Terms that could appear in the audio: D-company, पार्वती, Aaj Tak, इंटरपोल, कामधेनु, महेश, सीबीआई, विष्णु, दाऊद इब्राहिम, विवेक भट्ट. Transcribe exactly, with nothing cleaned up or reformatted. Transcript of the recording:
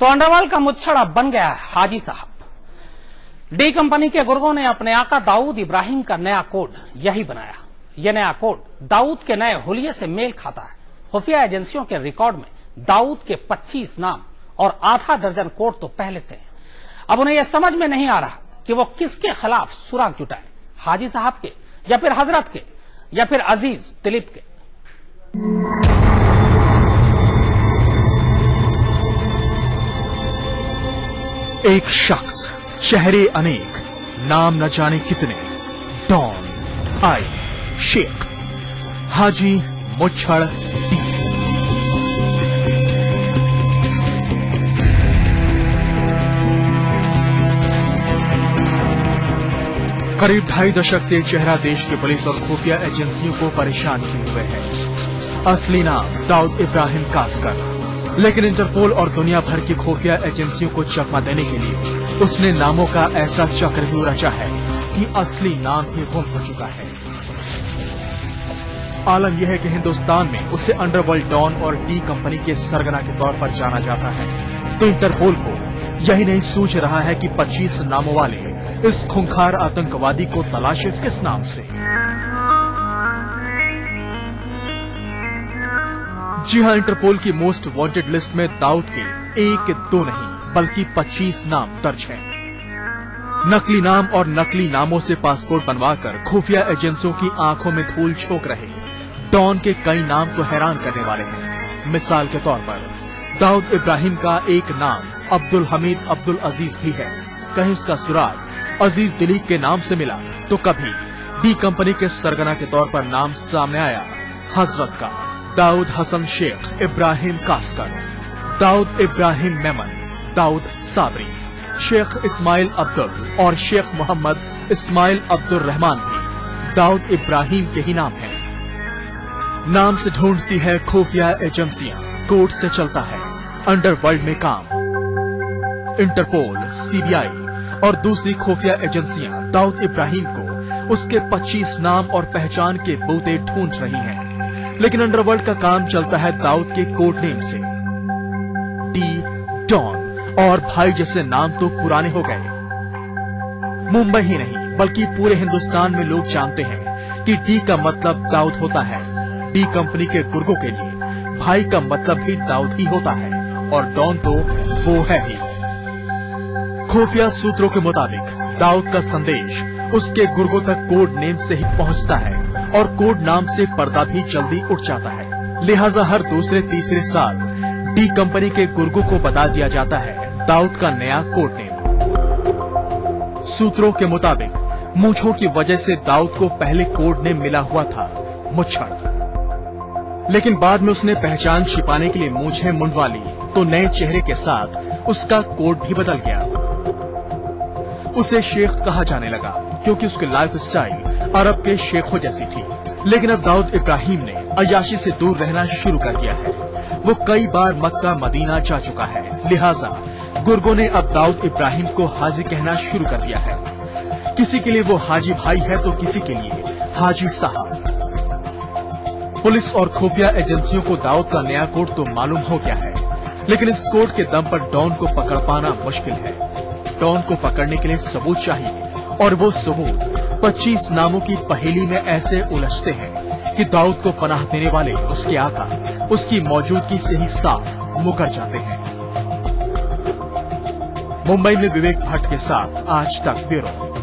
तोंडावाल का मुच्छड़ा बन गया है हाजी साहब। डी कंपनी के गुर्गों ने अपने आका दाऊद इब्राहिम का नया कोड यही बनाया। यह नया कोड दाऊद के नए हुलिये से मेल खाता है। खुफिया एजेंसियों के रिकॉर्ड में दाऊद के पच्चीस नाम और आधा दर्जन कोड तो पहले से हैं। अब उन्हें यह समझ में नहीं आ रहा कि वो किसके खिलाफ सुराग जुटाएं, हाजी साहब के या फिर हजरत के या फिर अजीज दिलीप के। एक शख्स, चेहरे अनेक, नाम न जाने कितने, डॉन, आई, शेख, हाजी, मुच्छड़, डी। करीब ढाई दशक से चेहरा देश के पुलिस और खुफिया एजेंसियों को परेशान किए हुए है। असली नाम दाऊद इब्राहिम कास्कर, लेकिन इंटरपोल और दुनिया भर की खुफिया एजेंसियों को चकमा देने के लिए उसने नामों का ऐसा चक्रव्यूह रचा है कि असली नाम भी गुम हो चुका है। आलम यह है कि हिंदुस्तान में उसे अंडरवर्ल्ड डॉन और डी कंपनी के सरगना के तौर पर जाना जाता है, तो इंटरपोल को यही नहीं सूझ रहा है कि पच्चीस नामों वाले इस खूंखार आतंकवादी को तलाशे किस नाम से। जी हां, इंटरपोल की मोस्ट वांटेड लिस्ट में दाऊद के एक दो नहीं बल्कि पच्चीस नाम दर्ज हैं। नकली नाम और नकली नामों से पासपोर्ट बनवाकर खुफिया एजेंसियों की आंखों में धूल झोंक रहे डॉन के कई नाम तो हैरान करने वाले हैं। मिसाल के तौर पर दाऊद इब्राहिम का एक नाम अब्दुल हमीद अब्दुल अजीज भी है। कहीं उसका सुराग अजीज दिलीप के नाम से मिला तो कभी डी कंपनी के सरगना के तौर पर नाम सामने आया हजरत का, दाऊद हसन शेख इब्राहिम कास्कर, दाऊद इब्राहिम मेमन, दाऊद साबरी, शेख इस्माइल अब्दुल और शेख मोहम्मद इस्माइल अब्दुल रहमान भी दाऊद इब्राहिम के ही नाम हैं। नाम से ढूंढती है खुफिया एजेंसियां, कोर्ट से चलता है अंडरवर्ल्ड में काम। इंटरपोल, सीबीआई और दूसरी खुफिया एजेंसियां दाऊद इब्राहिम को उसके पच्चीस नाम और पहचान के बूते ढूंढ रही हैं, लेकिन अंडरवर्ल्ड का काम चलता है दाऊद के कोड नेम से। डी, डॉन और भाई जैसे नाम तो पुराने हो गए। मुंबई ही नहीं बल्कि पूरे हिंदुस्तान में लोग जानते हैं कि डी का मतलब दाऊद होता है। डी कंपनी के गुर्गों के लिए भाई का मतलब भी दाऊद ही होता है और डॉन तो वो है ही। खुफिया सूत्रों के मुताबिक दाऊद का संदेश उसके गुर्गों तक कोड नेम से ही पहुंचता है और कोड नाम से पर्दा भी जल्दी उठ जाता है। लिहाजा हर दूसरे तीसरे साल डी कंपनी के गुर्गों को बता दिया जाता है दाऊद का नया कोड नेम। सूत्रों के मुताबिक मूंछों की वजह से दाऊद को पहले कोड नेम मिला हुआ था मुच्छड़, लेकिन बाद में उसने पहचान छिपाने के लिए मूंछें मुंडवा ली तो नए चेहरे के साथ उसका कोड भी बदल गया। उसे शेख कहा जाने लगा क्योंकि उसकी लाइफ स्टाइल अरब के शेखों जैसी थी। लेकिन अब दाऊद इब्राहिम ने अय्याशी से दूर रहना शुरू कर दिया है। वो कई बार मक्का मदीना जा चुका है, लिहाजा गुर्गों ने अब दाऊद इब्राहिम को हाजी कहना शुरू कर दिया है। किसी के लिए वो हाजी भाई है तो किसी के लिए हाजी साहब। पुलिस और खुफिया एजेंसियों को दाऊद का नया कोड तो मालूम हो गया है, लेकिन इस कोड के दम पर डॉन को पकड़ पाना मुश्किल है। डॉन को पकड़ने के लिए सबूत चाहिए और वो सबूत पच्चीस नामों की पहेली में ऐसे उलझते हैं कि दाऊद को पनाह देने वाले उसके आका उसकी मौजूदगी से ही साफ मुकर जाते हैं। मुंबई में विवेक भट्ट के साथ आज तक ब्यूरो।